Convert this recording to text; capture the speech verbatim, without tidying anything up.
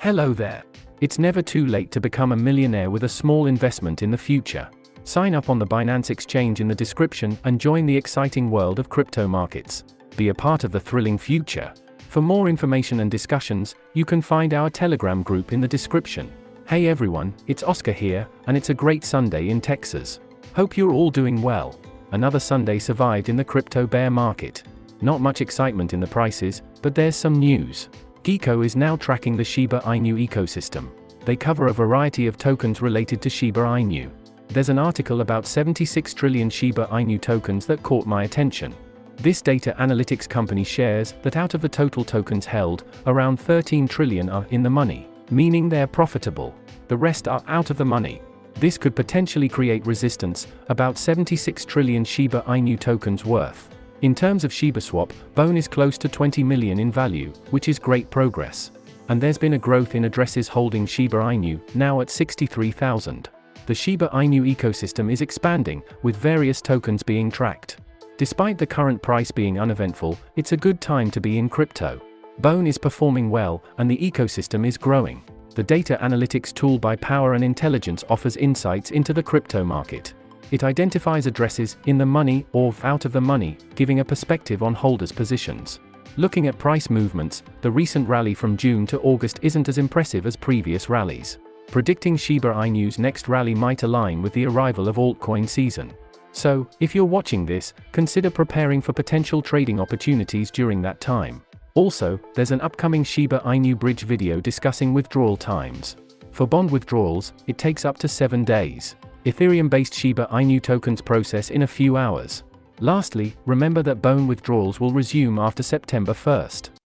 Hello there. It's never too late to become a millionaire with a small investment in the future. Sign up on the Binance exchange in the description and join the exciting world of crypto markets. Be a part of the thrilling future. For more information and discussions, you can find our Telegram group in the description. Hey everyone, it's Oscar here, and it's a great Sunday in Texas. Hope you're all doing well. Another Sunday survived in the crypto bear market. Not much excitement in the prices, but there's some news. Geeko is now tracking the Shiba Inu ecosystem. They cover a variety of tokens related to Shiba Inu. There's an article about seventy-six trillion Shiba Inu tokens that caught my attention. This data analytics company shares that out of the total tokens held, around thirteen trillion are in the money, meaning they're profitable. The rest are out of the money. This could potentially create resistance, about seventy-six trillion Shiba Inu tokens worth. In terms of ShibaSwap, Bone is close to twenty million in value, which is great progress. And there's been a growth in addresses holding Shiba Inu, now at sixty-three thousand. The Shiba Inu ecosystem is expanding, with various tokens being tracked. Despite the current price being uneventful, it's a good time to be in crypto. Bone is performing well, and the ecosystem is growing. The data analytics tool by Power and Intelligence offers insights into the crypto market. It identifies addresses in the money or out of the money, giving a perspective on holders' positions. Looking at price movements, the recent rally from June to August isn't as impressive as previous rallies. Predicting Shiba Inu's next rally might align with the arrival of altcoin season. So, if you're watching this, consider preparing for potential trading opportunities during that time. Also, there's an upcoming Shiba Inu bridge video discussing withdrawal times. For bond withdrawals, it takes up to seven days. Ethereum-based Shiba Inu tokens process in a few hours. Lastly, remember that Bone withdrawals will resume after September first.